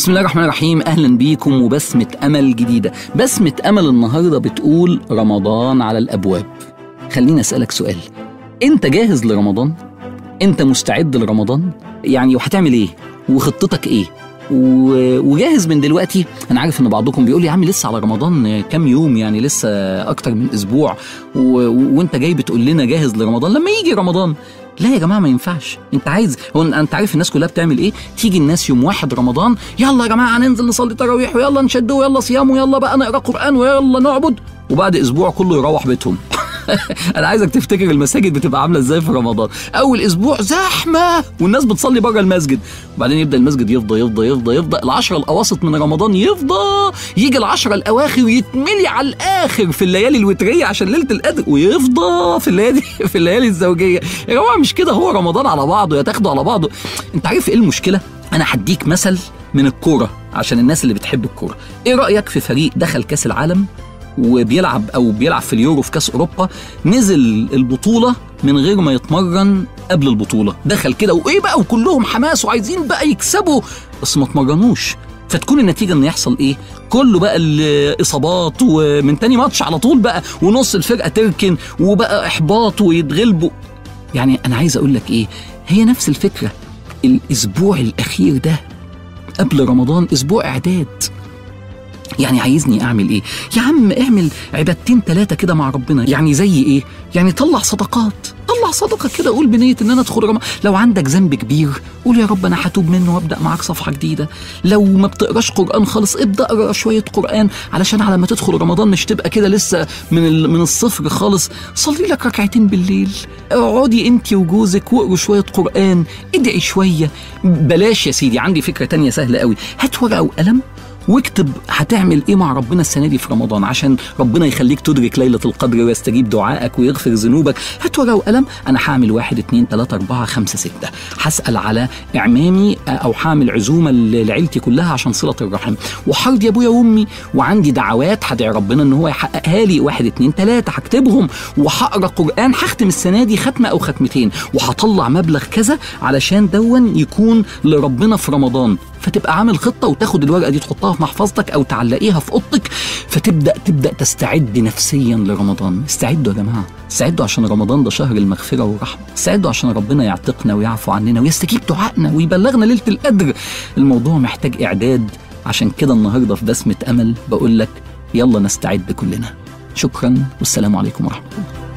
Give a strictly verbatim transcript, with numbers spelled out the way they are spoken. بسم الله الرحمن الرحيم. أهلا بيكم وبسمة أمل جديدة. بسمة أمل النهاردة بتقول رمضان على الأبواب. خليني أسألك سؤال، أنت جاهز لرمضان؟ أنت مستعد لرمضان؟ يعني وهتعمل إيه؟ وخطتك إيه؟ وجاهز من دلوقتي؟ أنا عارف إن بعضكم بيقول لي يا عم لسه على رمضان كام يوم، يعني لسه أكتر من أسبوع و... وأنت جاي بتقول لنا جاهز لرمضان لما يجي رمضان. لا يا جماعه ما ينفعش. انت عايز هو انت عارف الناس كلها بتعمل ايه؟ تيجي الناس يوم واحد رمضان، يلا يا جماعه هننزل نصلي تراويح، ويلا نشد، ويلا صيام، ويلا بقى نقرا قران، ويلا نعبد، وبعد اسبوع كله يروح بيتهم. انا عايزك تفتكر المساجد بتبقى عامله ازاي في رمضان. اول اسبوع زحمه والناس بتصلي بره المسجد، وبعدين يبدا المسجد يفضى يفضى يفضى يفضى العشرة الاواسط من رمضان يفضى، يجي العشرة الاواخر ويتملي على الاخر في الليالي الوتريه عشان ليله القدر، ويفضى في الليالي في الليالي الزوجيه. يا جماعه مش كده هو رمضان على بعضه، يا تاخده على بعضه. انت عارف ايه المشكله؟ انا هديك مثل من الكوره عشان الناس اللي بتحب الكوره. ايه رايك في فريق دخل كاس العالم وبيلعب او بيلعب في اليورو في كاس اوروبا، نزل البطوله من غير ما يتمرن قبل البطوله، دخل كده وايه بقى وكلهم حماس وعايزين بقى يكسبوا بس ما اتمرنوش، فتكون النتيجه ان يحصل ايه؟ كله بقى الاصابات، ومن تاني ماتش على طول بقى ونص الفرقه تركن، وبقى احباط ويتغلبوا. يعني انا عايز اقول لك ايه، هي نفس الفكره. الاسبوع الاخير ده قبل رمضان اسبوع اعداد. يعني عايزني اعمل ايه؟ يا عم اعمل عبادتين ثلاثه كده مع ربنا. يعني زي ايه؟ يعني طلع صدقات، طلع صدقه كده، قول بنيه ان انا ادخل رمضان. لو عندك ذنب كبير قول يا رب انا هتوب منه وابدا معاك صفحه جديده. لو ما بتقراش قران خالص ابدا اقرا شويه قران، علشان على ما تدخل رمضان مش تبقى كده لسه من من الصفر خالص. صلي لك ركعتين بالليل، اقعدي انت وجوزك واقروا شويه قران، ادعي شويه. بلاش يا سيدي، عندي فكره ثانيه سهله قوي. هات ورقه وقلم واكتب هتعمل ايه مع ربنا السنه دي في رمضان عشان ربنا يخليك تدرك ليله القدر ويستجيب دعائك ويغفر ذنوبك. هات ورقه وقلم، انا هعمل واحد اتنين تلاته اربعه خمسه سته، هسال على اعمامي او هعمل عزومه لعيلتي كلها عشان صله الرحم، وحرض يا ابويا وامي، وعندي دعوات هدعي ربنا ان هو يحققها لي، واحد اتنين تلاته هكتبهم، وهقرا قران، هختم السنه دي ختمه او ختمتين، وهطلع مبلغ كذا علشان دون يكون لربنا في رمضان. فتبقى عامل خطه وتاخد الورقه دي تحطها في محفظتك او تعلقيها في اوضتك، فتبدا تبدا تستعد نفسيا لرمضان. استعدوا يا جماعه، استعدوا عشان رمضان ده شهر المغفره والرحمه، استعدوا عشان ربنا يعتقنا ويعفو عننا ويستجيب دعائنا ويبلغنا ليله القدر. الموضوع محتاج اعداد، عشان كده النهارده في بسمه امل بقول لك يلا نستعد كلنا. شكرا والسلام عليكم ورحمه الله.